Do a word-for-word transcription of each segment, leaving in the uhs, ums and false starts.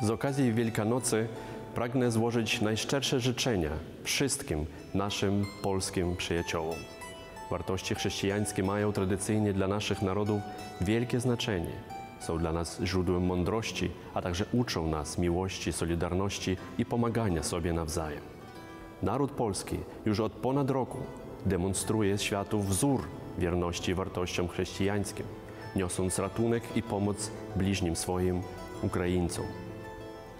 Z okazji Wielkanocy pragnę złożyć najszczersze życzenia wszystkim naszym polskim przyjaciołom. Wartości chrześcijańskie mają tradycyjnie dla naszych narodów wielkie znaczenie. Są dla nas źródłem mądrości, a także uczą nas miłości, solidarności i pomagania sobie nawzajem. Naród polski już od ponad roku demonstruje światu wzór wierności wartościom chrześcijańskim, niosąc ratunek i pomoc bliźnim swoim, Ukraińcom.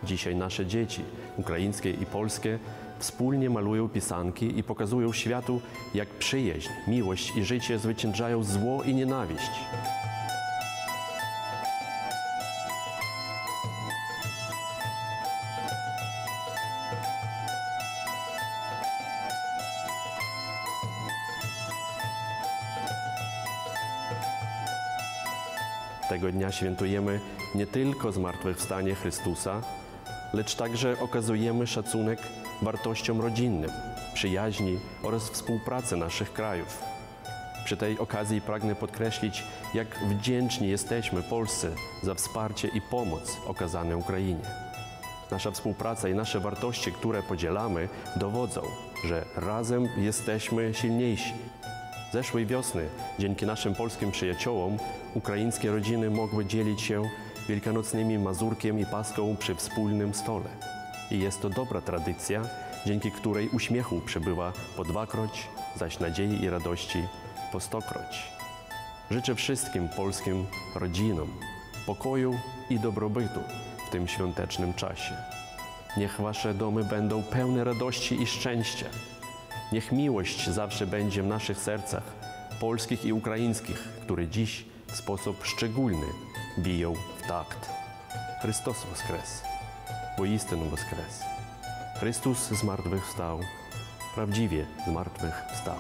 Dzisiaj nasze dzieci, ukraińskie i polskie, wspólnie malują pisanki i pokazują światu, jak przyjaźń, miłość i życie zwyciężają zło i nienawiść. Tego dnia świętujemy nie tylko zmartwychwstanie Chrystusa, lecz także okazujemy szacunek wartościom rodzinnym, przyjaźni oraz współpracy naszych krajów. Przy tej okazji pragnę podkreślić, jak wdzięczni jesteśmy Polsce za wsparcie i pomoc okazane Ukrainie. Nasza współpraca i nasze wartości, które podzielamy, dowodzą, że razem jesteśmy silniejsi. Zeszłej wiosny, dzięki naszym polskim przyjaciołom, ukraińskie rodziny mogły dzielić się wielkanocnymi mazurkiem i paską przy wspólnym stole. I jest to dobra tradycja, dzięki której uśmiechu przybywa po dwakroć, zaś nadziei i radości po stokroć. Życzę wszystkim polskim rodzinom pokoju i dobrobytu w tym świątecznym czasie. Niech wasze domy będą pełne radości i szczęścia. Niech miłość zawsze będzie w naszych sercach, polskich i ukraińskich, które dziś w sposób szczególny biją w takt. Chrystus woskres, bo istyn woskres. Chrystus zmartwychwstał, prawdziwie zmartwychwstał.